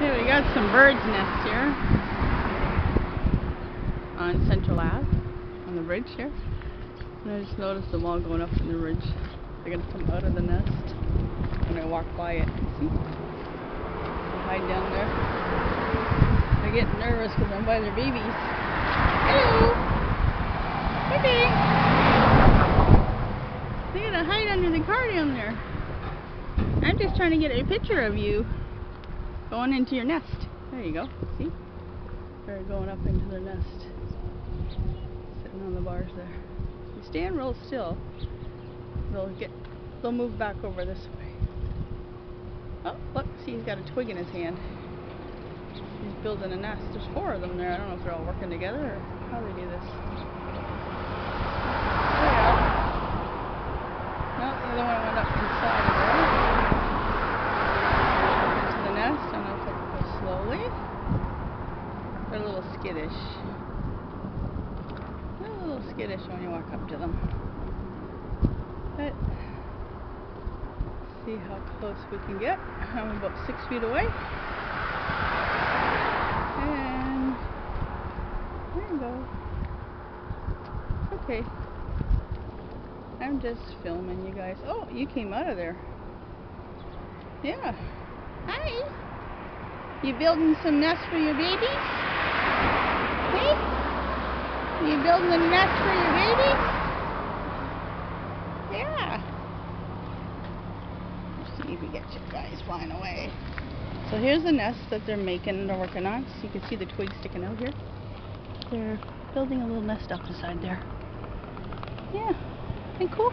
Okay, we got some birds' nests here on Central Ave, on the ridge here. And I just noticed them all going up in the ridge. They're going to come out of the nest when I walk by it. See? They hide down there. They're getting nervous because I'm by their babies. Hello! Baby! They're going to hide under the car down there. I'm just trying to get a picture of you going into your nest. There you go. See? They're going up into their nest. Sitting on the bars there. If you stand real still, they'll move back over this way. Oh, look, see, he's got a twig in his hand. He's building a nest. There's four of them there. I don't know if they're all working together or how they do this. There you go. No, the other one went up inside of there. Into the nest. I'm going to take it slowly. They're a little skittish. They're a little skittish when you walk up to them. But see how close we can get. I'm about 6 feet away. And there you go. Okay. I'm just filming you guys. Oh, you came out of there. Yeah. Hi. You building some nests for your babies? Hey? You building a nest for your babies? Yeah. Let's see if we get you guys flying away. So here's the nest that they're making and they're working on. So you can see the twigs sticking out here. They're building a little nest up inside there. Yeah. Isn't cool?